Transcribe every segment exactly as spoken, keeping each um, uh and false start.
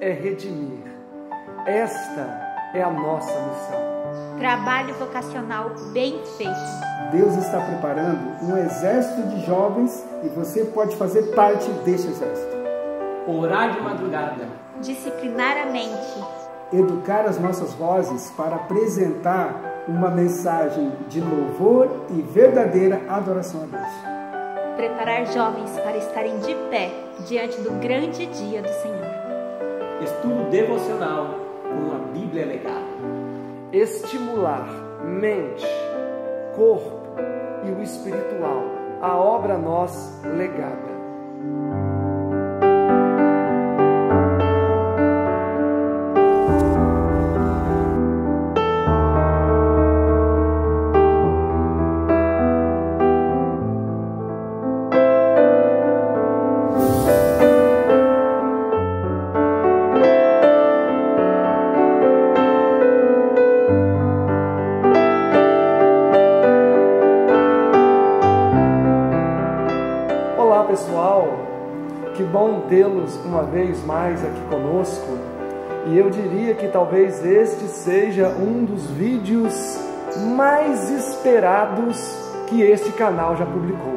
é redimir. Esta é a nossa missão. Trabalho vocacional bem feito. Deus está preparando um exército de jovens e você pode fazer parte deste exército. Orar de madrugada. Disciplinar a mente. Educar as nossas vozes para apresentar uma mensagem de louvor e verdadeira adoração a Deus. Preparar jovens para estarem de pé diante do grande dia do Senhor. Estudo devocional com a Bíblia Legado. Estimular mente, corpo e o espiritual, a obra a nós legada. Tê-los uma vez mais aqui conosco, e eu diria que talvez este seja um dos vídeos mais esperados que este canal já publicou.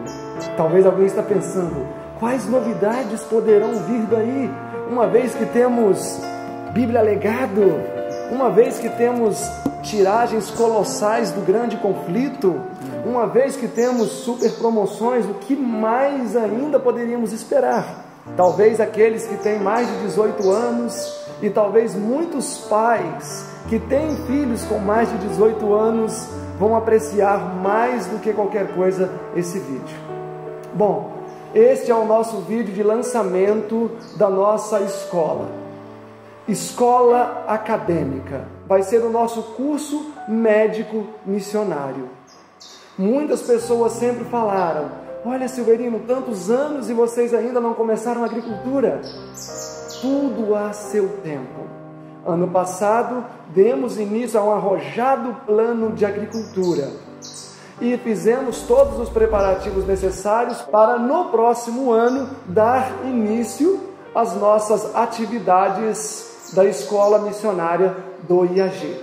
Talvez alguém está pensando, quais novidades poderão vir daí, uma vez que temos Bíblia Legado, uma vez que temos tiragens colossais do grande conflito, uma vez que temos super promoções, o que mais ainda poderíamos esperar? Talvez aqueles que têm mais de dezoito anos e talvez muitos pais que têm filhos com mais de dezoito anos vão apreciar mais do que qualquer coisa esse vídeo. Bom, este é o nosso vídeo de lançamento da nossa escola, Escola Acadêmica. Vai ser o nosso curso médico missionário. Muitas pessoas sempre falaram, olha, Silverino, tantos anos e vocês ainda não começaram a agricultura. Tudo a seu tempo. Ano passado, demos início a um arrojado plano de agricultura. E fizemos todos os preparativos necessários para, no próximo ano, dar início às nossas atividades da Escola Missionária do I A G.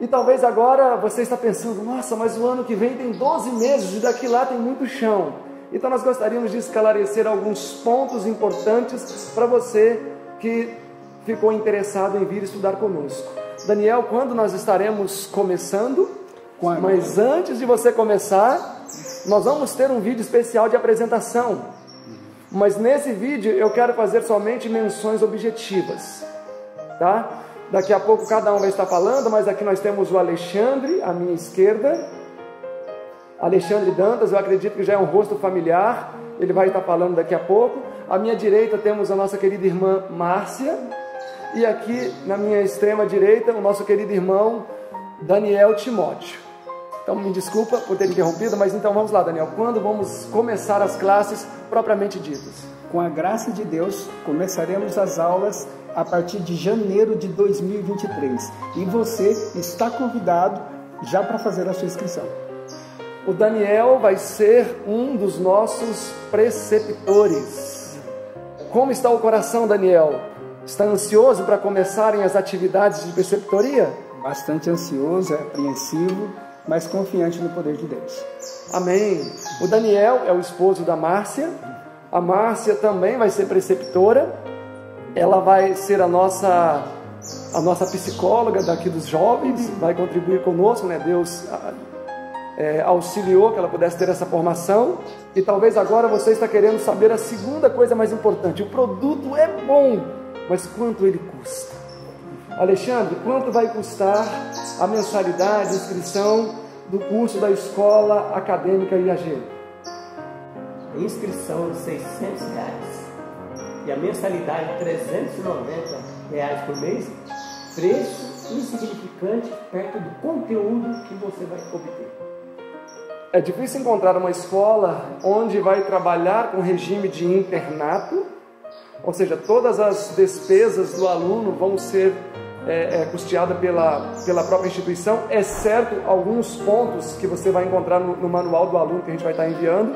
E talvez agora você está pensando, nossa, mas o ano que vem tem doze meses e daqui lá tem muito chão. Então nós gostaríamos de esclarecer alguns pontos importantes para você que ficou interessado em vir estudar conosco. Daniel, quando nós estaremos começando? Quando? Mas antes de você começar, nós vamos ter um vídeo especial de apresentação. Mas nesse vídeo eu quero fazer somente menções objetivas, tá? Daqui a pouco cada um vai estar falando, mas aqui nós temos o Alexandre, à minha esquerda. Alexandre Dantas, eu acredito que já é um rosto familiar, ele vai estar falando daqui a pouco. À minha direita temos a nossa querida irmã Márcia, e aqui na minha extrema direita o nosso querido irmão Daniel Timóteo. Então me desculpa por ter interrompido, mas então vamos lá, Daniel, quando vamos começar as classes propriamente ditas? Com a graça de Deus, começaremos as aulas a partir de janeiro de dois mil e vinte e três, e você está convidado já para fazer a sua inscrição. O Daniel vai ser um dos nossos preceptores. Como está o coração, Daniel? Está ansioso para começarem as atividades de preceptoria? Bastante ansioso, apreensivo, mas confiante no poder de Deus. Amém. O Daniel é o esposo da Márcia. A Márcia também vai ser preceptora. Ela vai ser a nossa, a nossa psicóloga daqui dos jovens. Vai contribuir conosco, né? Deus... É, auxiliou que ela pudesse ter essa formação, e talvez agora você está querendo saber a segunda coisa mais importante, o produto é bom, mas quanto ele custa? Alexandre, quanto vai custar a mensalidade, a inscrição do curso da Escola Acadêmica I A G? A inscrição de seiscentos reais e a mensalidade de trezentos e noventa reais por mês, preço insignificante perto do conteúdo que você vai obter. É difícil encontrar uma escola onde vai trabalhar com regime de internato, ou seja, todas as despesas do aluno vão ser é, é, custeadas pela, pela própria instituição, exceto alguns pontos que você vai encontrar no, no manual do aluno que a gente vai estar enviando,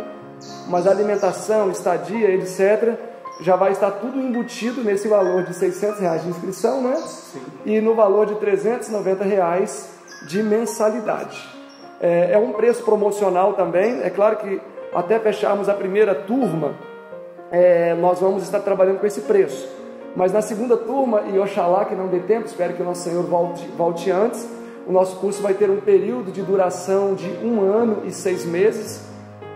mas alimentação, estadia, etcétera, já vai estar tudo embutido nesse valor de seiscentos reais de inscrição, né? Sim. E no valor de trezentos e noventa reais de mensalidade. É, é um preço promocional também. É claro que até fecharmos a primeira turma, é, nós vamos estar trabalhando com esse preço. Mas na segunda turma, e oxalá que não dê tempo, espero que o nosso Senhor volte, volte antes, o nosso curso vai ter um período de duração de um ano e seis meses.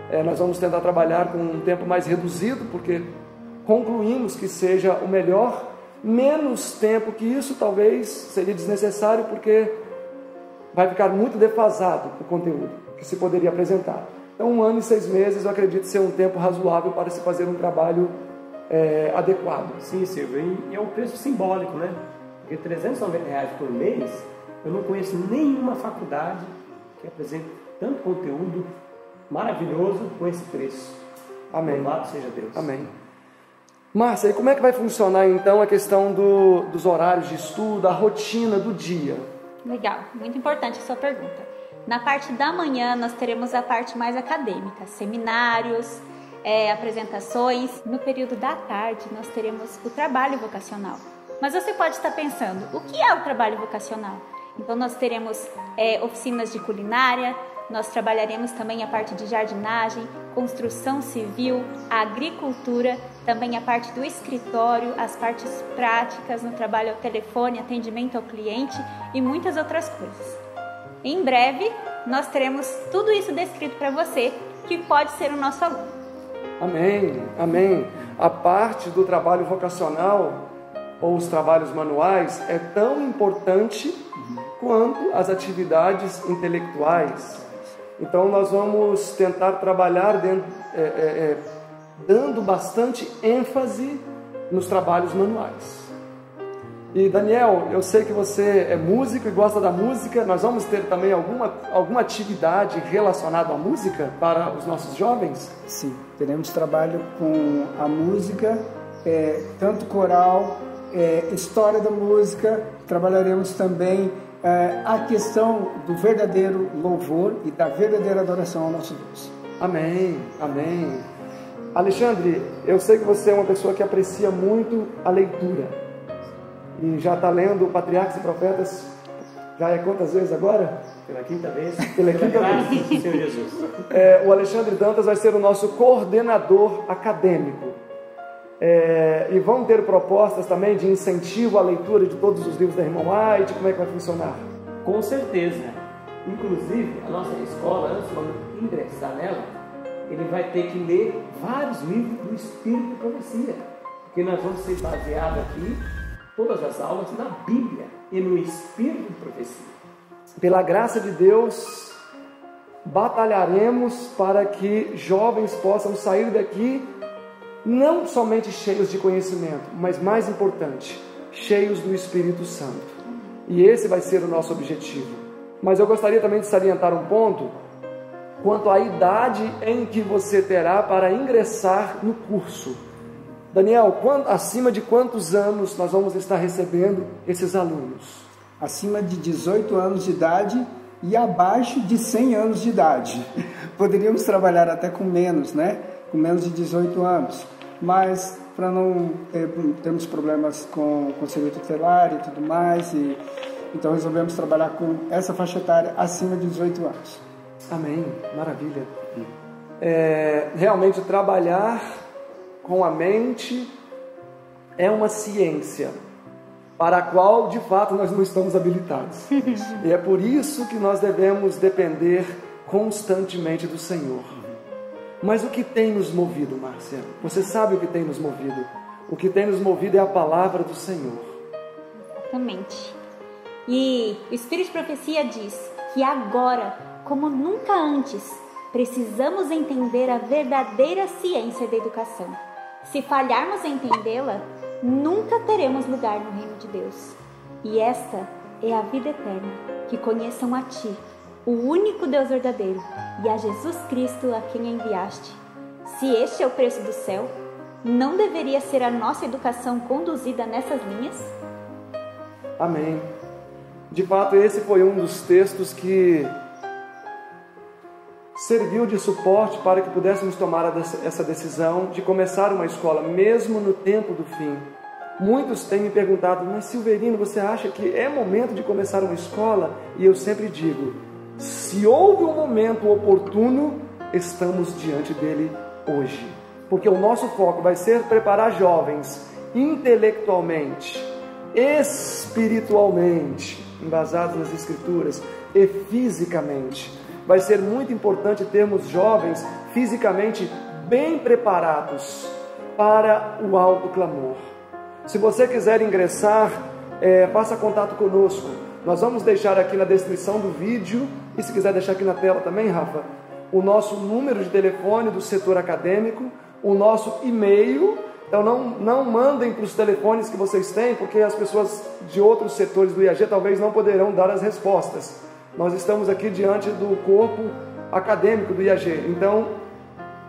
É, nós vamos tentar trabalhar com um tempo mais reduzido, porque concluímos que seja o melhor, menos tempo que isso talvez seria desnecessário, porque vai ficar muito defasado o conteúdo que se poderia apresentar. Então, um ano e seis meses, eu acredito ser um tempo razoável para se fazer um trabalho é, adequado. Sim, Silvio, e é um preço simbólico, né? Porque trezentos e noventa reais por mês, eu não conheço nenhuma faculdade que apresente tanto conteúdo maravilhoso com esse preço. Amém. Louvado seja Deus. Amém. Márcia, e como é que vai funcionar então a questão do, dos horários de estudo, a rotina do dia? Legal, muito importante a sua pergunta. Na parte da manhã, nós teremos a parte mais acadêmica, seminários, é, apresentações. No período da tarde, nós teremos o trabalho vocacional. Mas você pode estar pensando, o que é o trabalho vocacional? Então, nós teremos é, oficinas de culinária, nós trabalharemos também a parte de jardinagem, construção civil, agricultura, também a parte do escritório, as partes práticas no trabalho ao telefone, atendimento ao cliente e muitas outras coisas. Em breve, nós teremos tudo isso descrito para você, que pode ser o nosso aluno. Amém, amém. A parte do trabalho vocacional, ou os trabalhos manuais, é tão importante quanto as atividades intelectuais. Então, nós vamos tentar trabalhar dentro, é, é, é, dando bastante ênfase nos trabalhos manuais. E Daniel, eu sei que você é músico e gosta da música. Nós vamos ter também alguma, alguma atividade relacionada à música para os nossos jovens? Sim, teremos trabalho com a música, é, tanto coral, é, história da música. Trabalharemos também é, a questão do verdadeiro louvor e da verdadeira adoração ao nosso Deus. Amém, amém. Alexandre, eu sei que você é uma pessoa que aprecia muito a leitura. E já está lendo Patriarcas e Profetas, já é quantas vezes agora? Pela quinta vez. Pela quinta vez. Do Senhor Jesus. É, o Alexandre Dantas vai ser o nosso coordenador acadêmico. É, e vão ter propostas também de incentivo à leitura de todos os livros da Irmã White, como é que vai funcionar? Com certeza. Inclusive, a nossa escola, antes de ingressar nela, ele vai ter que ler vários livros do Espírito de Profecia, porque nós vamos ser baseados aqui todas as aulas na Bíblia e no Espírito de Profecia. Pela graça de Deus, batalharemos para que jovens possam sair daqui não somente cheios de conhecimento, mas mais importante, cheios do Espírito Santo. E esse vai ser o nosso objetivo. Mas eu gostaria também de salientar um ponto quanto à idade em que você terá para ingressar no curso. Daniel, quanto, acima de quantos anos nós vamos estar recebendo esses alunos? Acima de dezoito anos de idade e abaixo de cem anos de idade. Poderíamos trabalhar até com menos, né? Com menos de dezoito anos. Mas, para não ter, termos problemas com o Conselho Tutelar e tudo mais, e, então resolvemos trabalhar com essa faixa etária acima de dezoito anos. Amém, maravilha. É, realmente, trabalhar com a mente é uma ciência para a qual, de fato, nós não estamos habilitados. E é por isso que nós devemos depender constantemente do Senhor. Mas o que tem nos movido, Márcia? Você sabe o que tem nos movido? O que tem nos movido é a palavra do Senhor. Exatamente. E o Espírito de Profecia diz que agora, como nunca antes, precisamos entender a verdadeira ciência da educação. Se falharmos em entendê-la, nunca teremos lugar no reino de Deus. E esta é a vida eterna, que conheçam a Ti, o único Deus verdadeiro, e a Jesus Cristo a quem enviaste. Se este é o preço do céu, não deveria ser a nossa educação conduzida nessas linhas? Amém. De fato, esse foi um dos textos que serviu de suporte para que pudéssemos tomar essa decisão de começar uma escola, mesmo no tempo do fim. Muitos têm me perguntado, mas Silverino, você acha que é momento de começar uma escola? E eu sempre digo, se houve um momento oportuno, estamos diante dele hoje. Porque o nosso foco vai ser preparar jovens intelectualmente, espiritualmente, embasados nas Escrituras, e fisicamente. Vai ser muito importante termos jovens fisicamente bem preparados para o alto clamor. Se você quiser ingressar, é, faça contato conosco. Nós vamos deixar aqui na descrição do vídeo, e se quiser deixar aqui na tela também, Rafa, o nosso número de telefone do setor acadêmico, o nosso e-mail. Então não, não mandem para os telefones que vocês têm, porque as pessoas de outros setores do I A G talvez não poderão dar as respostas. Nós estamos aqui diante do corpo acadêmico do I A G, então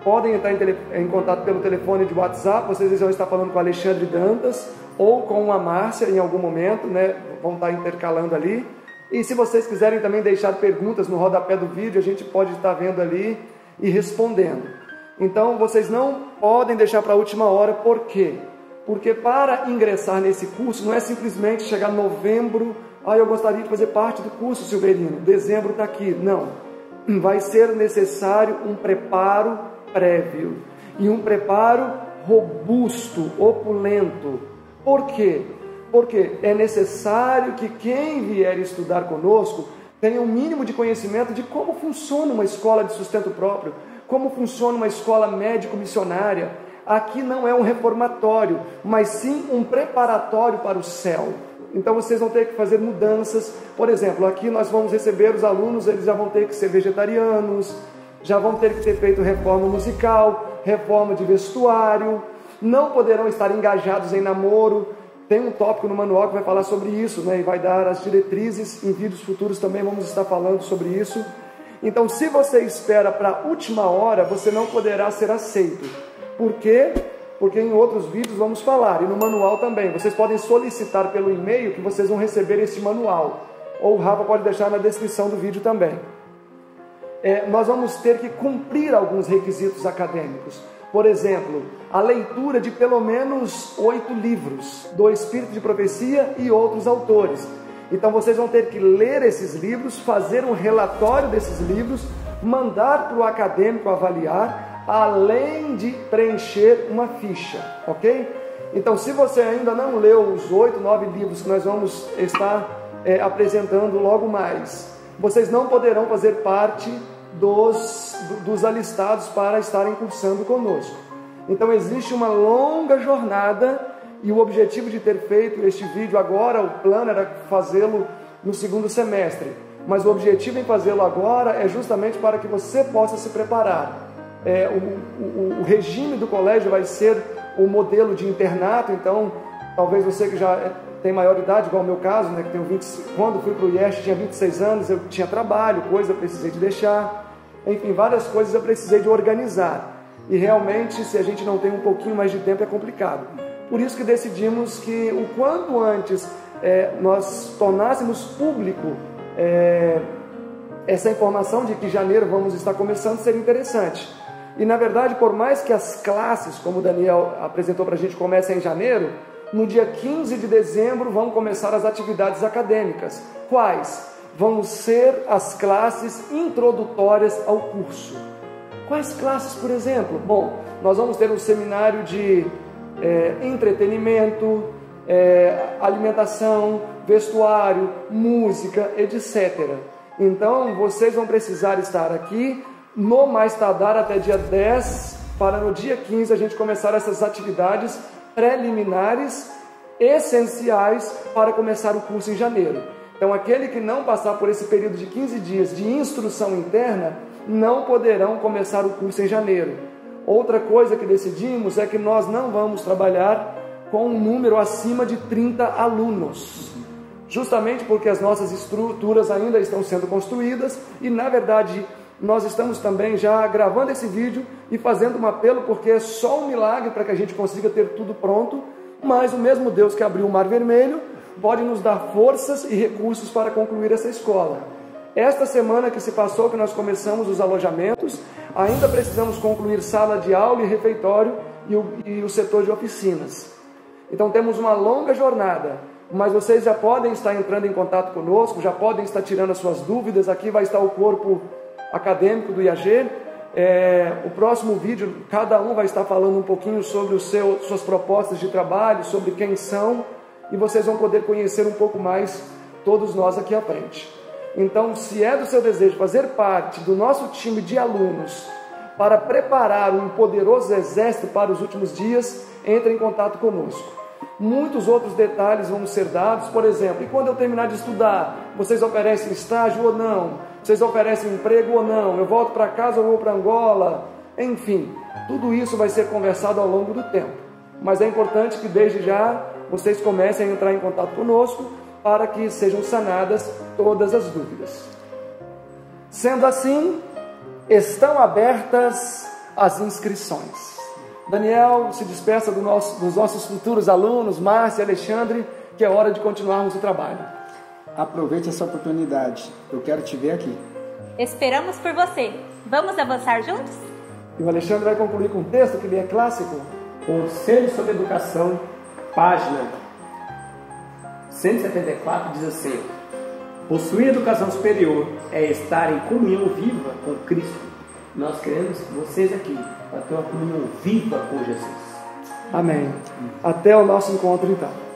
podem entrar em, tele, em contato pelo telefone de WhatsApp. Vocês vão estar falando com o Alexandre Dantas ou com a Márcia em algum momento, né? Vão estar intercalando ali. E se vocês quiserem também deixar perguntas no rodapé do vídeo, a gente pode estar vendo ali e respondendo. Então vocês não podem deixar para a última hora. Por quê? Porque para ingressar nesse curso não é simplesmente chegar em novembro, ah, eu gostaria de fazer parte do curso, Silverino, dezembro está aqui. Não, vai ser necessário um preparo prévio e um preparo robusto, opulento. Por quê? Porque é necessário que quem vier estudar conosco tenha um mínimo de conhecimento de como funciona uma escola de sustento próprio, como funciona uma escola médico-missionária. Aqui não é um reformatório, mas sim um preparatório para o céu. Então vocês vão ter que fazer mudanças. Por exemplo, aqui nós vamos receber os alunos, eles já vão ter que ser vegetarianos, já vão ter que ter feito reforma musical, reforma de vestuário, não poderão estar engajados em namoro. Tem um tópico no manual que vai falar sobre isso, né? E vai dar as diretrizes. Em vídeos futuros também vamos estar falando sobre isso. Então, se você espera para a última hora, você não poderá ser aceito. Por quê? Porque em outros vídeos vamos falar, e no manual também. Vocês podem solicitar pelo e-mail que vocês vão receber este manual. Ou o Rafa pode deixar na descrição do vídeo também. É, nós vamos ter que cumprir alguns requisitos acadêmicos. Por exemplo, a leitura de pelo menos oito livros do Espírito de Profecia e outros autores. Então vocês vão ter que ler esses livros, fazer um relatório desses livros, mandar para o acadêmico avaliar, além de preencher uma ficha, ok? Então, se você ainda não leu os oito, nove livros que nós vamos estar é, apresentando logo mais, vocês não poderão fazer parte dos, dos alistados para estarem cursando conosco. Então existe uma longa jornada. E o objetivo de ter feito este vídeo agora, o plano era fazê-lo no segundo semestre. Mas o objetivo em fazê-lo agora é justamente para que você possa se preparar. É, o, o, o regime do colégio vai ser o modelo de internato. Então, talvez você que já tem maior idade, igual o meu caso, né, que tenho vinte, quando fui para o I E S T tinha vinte e seis anos, eu tinha trabalho, coisa eu precisei de deixar. Enfim, várias coisas eu precisei de organizar. E realmente, se a gente não tem um pouquinho mais de tempo, é complicado. Por isso que decidimos que o quanto antes é, nós tornássemos público é, essa informação de que em janeiro vamos estar começando, seria interessante. E na verdade, por mais que as classes, como o Daniel apresentou para a gente, comecem em janeiro, no dia quinze de dezembro vão começar as atividades acadêmicas. Quais? Vão ser as classes introdutórias ao curso. Quais classes, por exemplo? Bom, nós vamos ter um seminário de... É, entretenimento, é, alimentação, vestuário, música, etcétera. Então, vocês vão precisar estar aqui no mais tardar até dia dez, para no dia quinze a gente começar essas atividades preliminares, essenciais, para começar o curso em janeiro. Então, aquele que não passar por esse período de quinze dias de instrução interna, não poderão começar o curso em janeiro. Outra coisa que decidimos é que nós não vamos trabalhar com um número acima de trinta alunos, justamente porque as nossas estruturas ainda estão sendo construídas e, na verdade, nós estamos também já gravando esse vídeo e fazendo um apelo, porque é só um milagre para que a gente consiga ter tudo pronto, mas o mesmo Deus que abriu o Mar Vermelho pode nos dar forças e recursos para concluir essa escola. Esta semana que se passou, que nós começamos os alojamentos, ainda precisamos concluir sala de aula e refeitório e o, e o setor de oficinas. Então temos uma longa jornada, mas vocês já podem estar entrando em contato conosco, já podem estar tirando as suas dúvidas. Aqui vai estar o corpo acadêmico do I A G. É, o próximo vídeo, cada um vai estar falando um pouquinho sobre o seu, suas propostas de trabalho, sobre quem são, e vocês vão poder conhecer um pouco mais todos nós aqui à frente. Então, se é do seu desejo fazer parte do nosso time de alunos para preparar um poderoso exército para os últimos dias, entre em contato conosco. Muitos outros detalhes vão ser dados, por exemplo, e quando eu terminar de estudar, vocês oferecem estágio ou não? Vocês oferecem emprego ou não? Eu volto para casa ou vou para Angola? Enfim, tudo isso vai ser conversado ao longo do tempo. Mas é importante que desde já vocês comecem a entrar em contato conosco para que sejam sanadas todas as dúvidas. Sendo assim, estão abertas as inscrições. Daniel se despeça do nosso, dos nossos futuros alunos, Márcia e Alexandre, que é hora de continuarmos o trabalho. Aproveite essa oportunidade. Eu quero te ver aqui. Esperamos por você. Vamos avançar juntos? E o Alexandre vai concluir com um texto que ele é clássico. Conselho sobre Educação, página cento e setenta e quatro, diz assim: possuir educação superior é estar em comunhão viva com Cristo. Nós queremos vocês aqui para ter uma comunhão viva com Jesus. Amém. Até o nosso encontro, então.